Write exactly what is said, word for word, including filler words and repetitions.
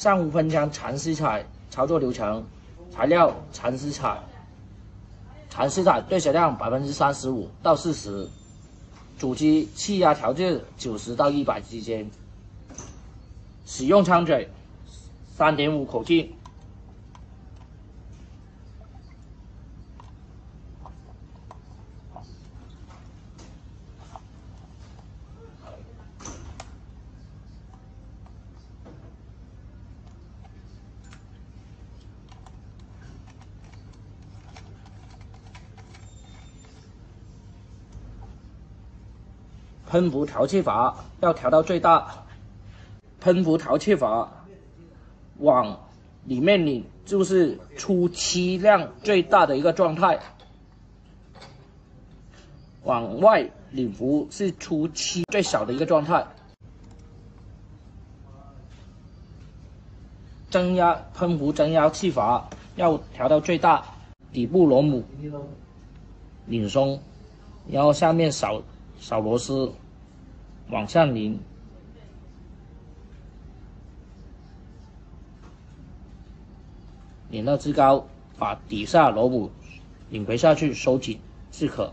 上五分将蚕丝彩操作流程：材料蚕丝彩，蚕丝彩对血量百分之三十五到四十，主机气压调至九十到一百之间。使用枪嘴，三点五口径。 喷壶调气阀要调到最大，喷壶调气阀往里面拧，就是出气量最大的一个状态；往外拧壶是出气最小的一个状态。增压喷壶增压气阀要调到最大，底部螺母拧松，然后下面少。 小螺丝往下拧，拧到至高，把底下螺母拧回下去，收紧即可。